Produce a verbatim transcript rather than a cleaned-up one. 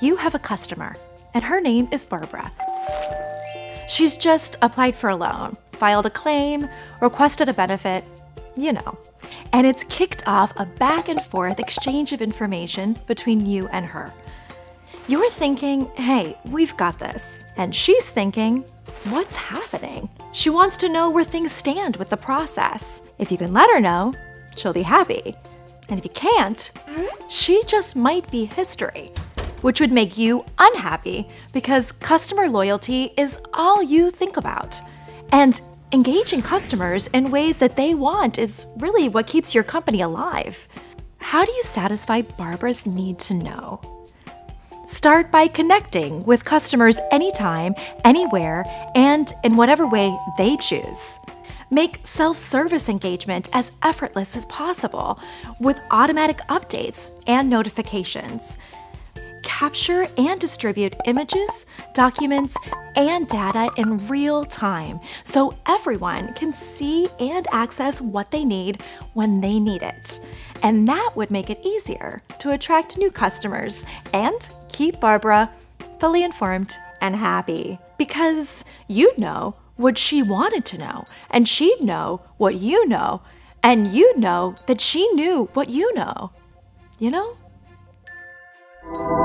you have a customer, and her name is Barbara. She's just applied for a loan, filed a claim, requested a benefit, you know, and it's kicked off a back and forth exchange of information between you and her. You're thinking, hey, we've got this. And she's thinking, what's happening? She wants to know where things stand with the process. If you can let her know, she'll be happy. And if you can't, she just might be history, which would make you unhappy because customer loyalty is all you think about. And engaging customers in ways that they want is really what keeps your company alive. How do you satisfy Barbara's need to know? Start by connecting with customers anytime, anywhere, and in whatever way they choose. Make self-service engagement as effortless as possible with automatic updates and notifications. Capture and distribute images, documents, and data in real time so everyone can see and access what they need when they need it. And that would make it easier to attract new customers and keep Barbara fully informed and happy, because you'd know what she wanted to know, and she'd know what you know, and you'd know that she knew what you know. You know?